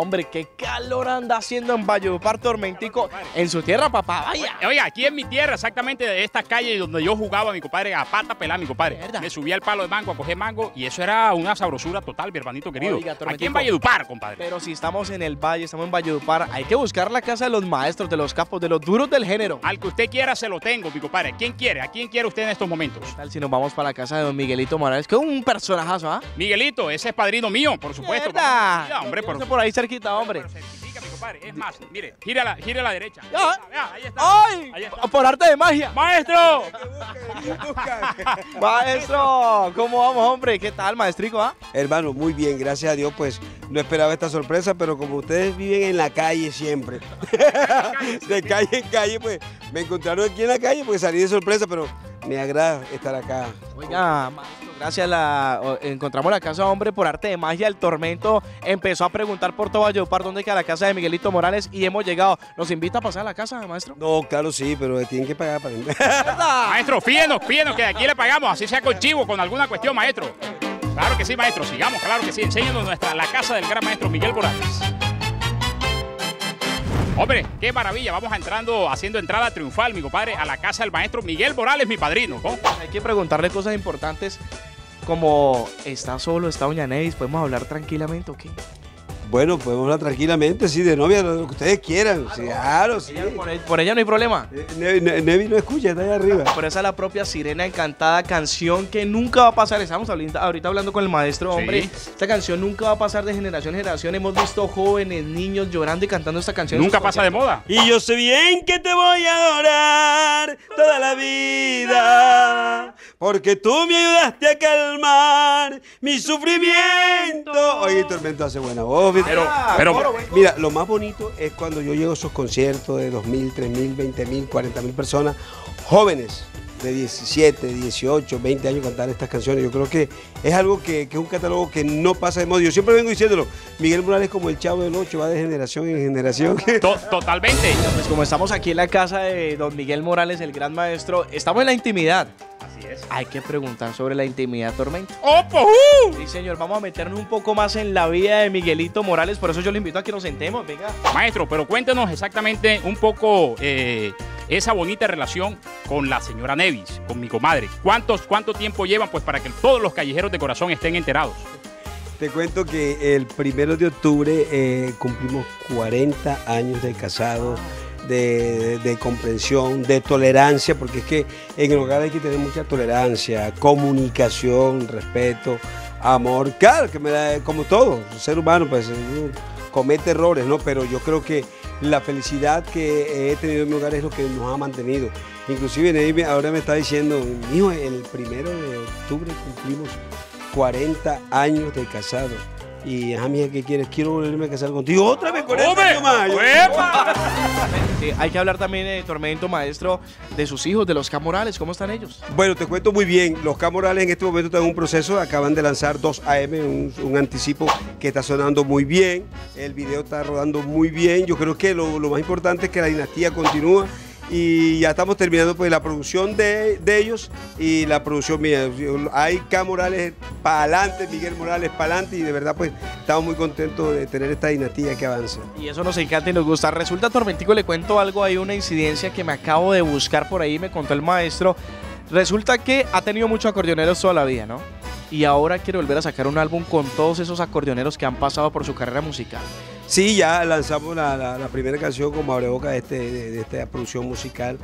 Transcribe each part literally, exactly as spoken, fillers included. Hombre, qué calor anda haciendo en Valledupar, Tormentico, en su tierra, papá. Vaya. Oiga, aquí en mi tierra, exactamente de esta calle donde yo jugaba, mi compadre, a pata pelada, mi compadre. Me subía al palo de mango a coger mango y eso era una sabrosura total, mi hermanito querido. Oiga, aquí en Valledupar, compadre. Pero si estamos en el valle, estamos en Valledupar, hay que buscar la casa de los maestros, de los capos, de los duros del género. Al que usted quiera, se lo tengo, mi compadre. ¿Quién quiere? ¿A quién quiere usted en estos momentos? ¿Qué tal si nos vamos para la casa de don Miguelito Morales? Que es un personajazo, ¿ah? ¿eh? Miguelito, ese es padrino mío, por supuesto. Mira, hombre, por, por ahí cerquita, hombre. Pero certifica, mi compadre. Es más, mire, gire a la, gire a la derecha. ¿Ah? Vea, ahí está. ¡Ay! Ahí está. Por arte de magia. ¡Maestro! Maestro, ¿cómo vamos, hombre? ¿Qué tal, maestrico, ah? ¿eh? Hermano, muy bien, gracias a Dios, pues no esperaba esta sorpresa, pero como ustedes viven en la calle siempre, de calle en calle, pues me encontraron aquí en la calle, pues salí de sorpresa, pero me agrada estar acá. Oiga, maestro, gracias a la... encontramos la casa, hombre, por arte de magia. El Tormento empezó a preguntar por todo Valledupar dónde queda la casa de Miguelito Morales y hemos llegado. ¿Nos invita a pasar a la casa, maestro? No, claro, sí, pero tienen que pagar para entrar. Maestro, fíjenos, fíjenos, que de aquí le pagamos, así sea con chivo, con alguna cuestión, maestro. Claro que sí, maestro, sigamos, claro que sí. Enséñanos nuestra, la casa del gran maestro Miguel Morales. Hombre, qué maravilla, vamos entrando, haciendo entrada triunfal, mi compadre, a la casa del maestro Miguel Morales, mi padrino, ¿no? Hay que preguntarle cosas importantes, como ¿está solo, está doña Nevis? ¿Podemos hablar tranquilamente o qué? Bueno, podemos hablar tranquilamente, sí, de novia, lo que ustedes quieran, claro, sí, claro, sí. Ella, por, el, por ella no hay problema. Nevis ne, ne, ne no escucha, está allá arriba. Por esa es la propia Sirena Encantada, canción que nunca va a pasar. Estamos ahorita, ahorita hablando con el maestro, hombre. Sí. Esta canción nunca va a pasar de generación en generación. Hemos visto jóvenes, niños llorando y cantando esta canción. Nunca pasa de moda. Y yo sé bien que te voy a adorar toda la vida, porque tú me ayudaste a calmar mi sufrimiento. Oye, Tormento hace buena voz. Pero, pero mira, lo más bonito es cuando yo llego a esos conciertos de dos mil, tres mil, veinte mil, cuarenta mil personas, jóvenes de diecisiete, dieciocho, veinte años cantar estas canciones. Yo creo que es algo que, que es un catálogo que no pasa de moda. Yo siempre vengo diciéndolo, Miguel Morales como el Chavo del Ocho, va de generación en generación. Totalmente. Pues como estamos aquí en la casa de don Miguel Morales, el gran maestro, estamos en la intimidad. Hay que preguntar sobre la intimidad, Tormento. ¡Opo! Uh! Sí, señor, vamos a meternos un poco más en la vida de Miguelito Morales, por eso yo le invito a que nos sentemos, venga. Maestro, pero cuéntenos exactamente un poco eh, esa bonita relación con la señora Nevis, con mi comadre. ¿Cuántos, ¿Cuánto tiempo llevan pues para que todos los callejeros de corazón estén enterados? Te cuento que el primero de octubre eh, cumplimos cuarenta años de casados. De, de, de comprensión, de tolerancia, porque es que en el hogar hay que tener mucha tolerancia, comunicación, respeto, amor. Claro, que me da, como todo, ser humano, pues comete errores, ¿no? Pero yo creo que la felicidad que he tenido en mi hogar es lo que nos ha mantenido. Inclusive Nevis ahora me está diciendo, hijo, el primero de octubre cumplimos cuarenta años de casado. Y a mí, ¿qué quieres? Quiero volverme a casar contigo. ¡Otra vez con él! Sí, hay que hablar también, eh, Tormento, maestro, de sus hijos, de los K. Morales. ¿Cómo están ellos? Bueno, te cuento muy bien. Los K. Morales en este momento están en un proceso. Acaban de lanzar dos A M, un, un anticipo que está sonando muy bien. El video está rodando muy bien. Yo creo que lo, lo más importante es que la dinastía continúa. Y ya estamos terminando pues la producción de, de ellos y la producción mía. Hay K. Morales para adelante, Miguel Morales para adelante y de verdad pues estamos muy contentos de tener esta dinastía que avanza. Y eso nos encanta y nos gusta. Resulta, Tormentico, le cuento algo, hay una incidencia que me acabo de buscar por ahí, me contó el maestro. Resulta que ha tenido muchos acordeoneros toda la vida, ¿no? Y ahora quiere volver a sacar un álbum con todos esos acordeoneros que han pasado por su carrera musical. Sí, ya lanzamos la, la, la primera canción como abreboca de, este, de, de esta producción musical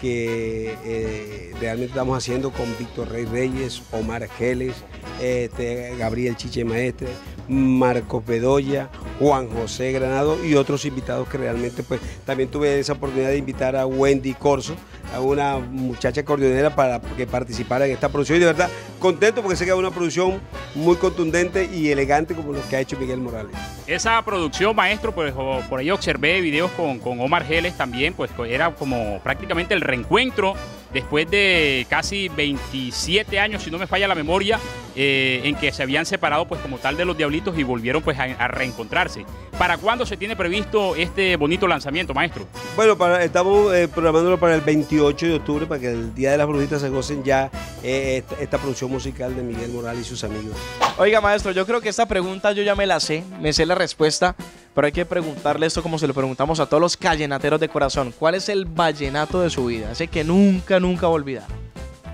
que eh, realmente estamos haciendo con Víctor Rey Reyes, Omar Gélez, este, Gabriel Chiche Maestre, Marcos Bedoya, Juan José Granado y otros invitados que realmente pues también tuve esa oportunidad de invitar a Wendy Corso, a una muchacha acordeonera para que participara en esta producción y de verdad contento porque sé que es una producción muy contundente y elegante como lo que ha hecho Miguel Morales. Esa producción, maestro, pues por ahí observé videos con, con Omar Gélez también, pues era como prácticamente el reencuentro después de casi veintisiete años, si no me falla la memoria, eh, en que se habían separado pues como tal de los Diablitos y volvieron pues a, a reencontrarse. ¿Para cuándo se tiene previsto este bonito lanzamiento, maestro? Bueno, para, estamos eh, programándolo para el veintiocho de octubre, para que el Día de las Brujitas se gocen ya eh, esta, esta producción musical de Miguel Morales y sus amigos. Oiga, maestro, yo creo que esta pregunta yo ya me la sé, me sé la respuesta, pero hay que preguntarle esto como se lo preguntamos a todos los vallenateros de corazón. ¿Cuál es el vallenato de su vida? Ese que nunca, nunca va a olvidar.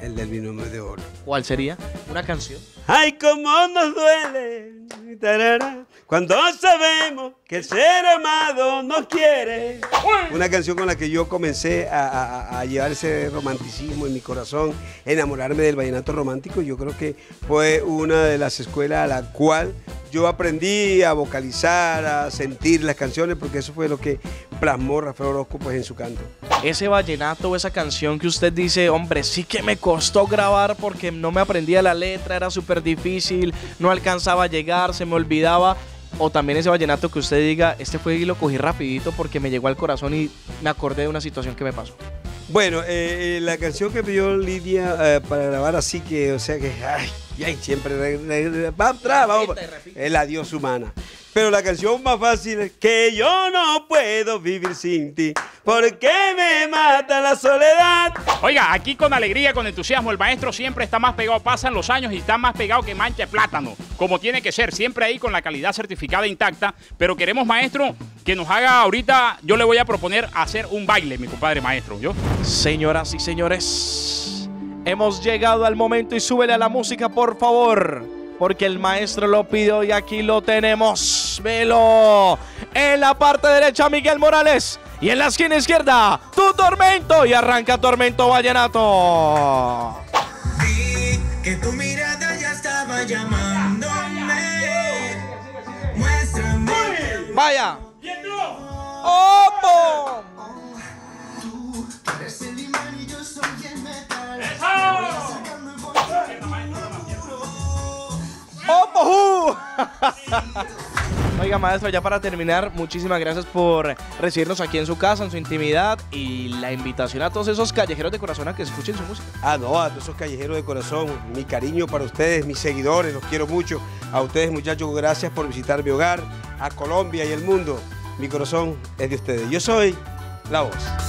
El del Binomio de Oro. ¿Cuál sería? Una canción. ¡Ay, cómo nos duele! Tarara, cuando sabemos que el ser amado nos quiere. Una canción con la que yo comencé a, a, a llevar ese romanticismo en mi corazón, enamorarme del vallenato romántico. Yo creo que fue una de las escuelas a la cual yo aprendí a vocalizar, a sentir las canciones, porque eso fue lo que plasmó Rafael Orozco pues, en su canto. Ese vallenato o esa canción que usted dice, hombre, sí que me costó grabar porque no me aprendía la letra, era súper difícil, no alcanzaba a llegar, se me olvidaba. O también ese vallenato que usted diga, este fue y lo cogí rapidito porque me llegó al corazón y me acordé de una situación que me pasó. Bueno, eh, la canción que pidió Lidia eh, para grabar así que, o sea que, ay, ay siempre, re, re, re, vamos, tra, vamos, es la Dios humana. Pero la canción más fácil es que yo no puedo vivir sin ti, porque me mata la soledad. Oiga, aquí con alegría, con entusiasmo, el maestro siempre está más pegado, pasan los años y está más pegado que mancha de plátano, como tiene que ser, siempre ahí con la calidad certificada intacta, pero queremos, maestro, que nos haga ahorita, yo le voy a proponer hacer un baile, mi compadre maestro, ¿yo? Señoras y señores, hemos llegado al momento y súbele a la música, por favor, porque el maestro lo pidió y aquí lo tenemos. Velo. En la parte derecha, Miguel Morales. Y en la esquina izquierda, tu Tormento. Y arranca Tormento Vallenato. Sí, que tu mirada ya estaba llamándome. Muéstrame. Vaya. ¡Opo! Tú eres el imán y yo soy el metal. ¡Opo! Oiga, maestro, ya para terminar, muchísimas gracias por recibirnos aquí en su casa, en su intimidad, y la invitación a todos esos callejeros de corazón a que escuchen su música. Ah, no, a todos esos callejeros de corazón, mi cariño para ustedes, mis seguidores, los quiero mucho. A ustedes, muchachos, gracias por visitar mi hogar, a Colombia y el mundo. Mi corazón es de ustedes. Yo soy La Voz.